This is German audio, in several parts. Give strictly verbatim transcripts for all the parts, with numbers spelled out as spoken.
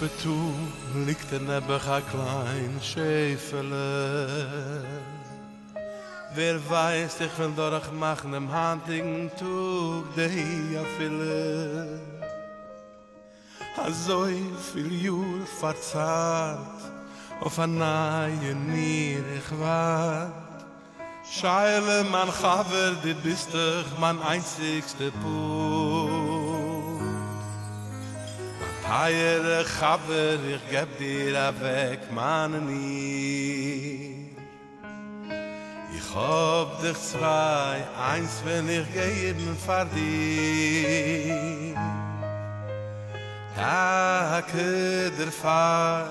kippen toe likt en hebben ga klein schefelen. Wer weiß, ich will dorch machen im Handing tug de ja viele. Also viel Jür verzahlt auf a naie nier ich wart. Scheile man Chaver, du bist doch mein einzigste Punkt. Mein teiere Chaver, ich geb dir weg, man nie. Ich hab dich zwei, eins, wenn ich geben für dich. Danke der Fahr,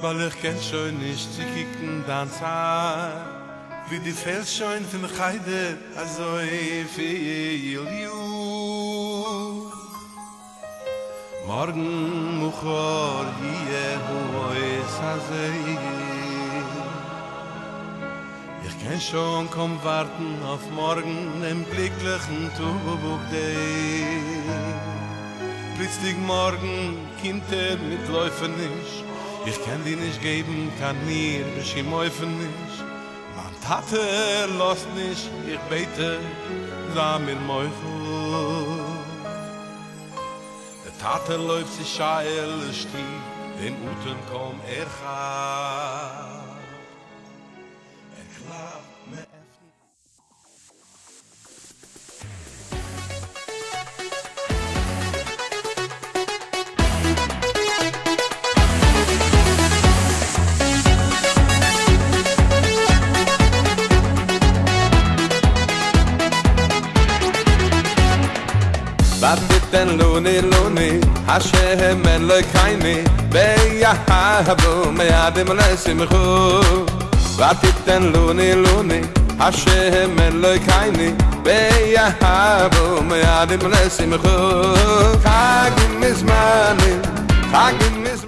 weil ich kenn schon nicht zu kicken, dann zahl. Wie die Felsschein von Heide, also viel Jür. Morgen Muchor, hier, wo es also ich kann schon kaum warten auf morgen im glücklichen Tag. Plötzlich morgen kommt er mit Läufen nicht. Ich kann dir nicht geben, kann mir beschimm Läufen nicht. Man Tate los nicht, ich bete, sah mir Meuchel. Der Tate läuft sich scheil, stieg, den Uten kaum er hat. Bad bitten luni luni, Hashem en lekayni, beyahavu me'adim lesimchu. Bad bitten luni luni, Hashem en lekayni, beyahavu me'adim lesimchu. Chagim mizmani, chagim mizmani.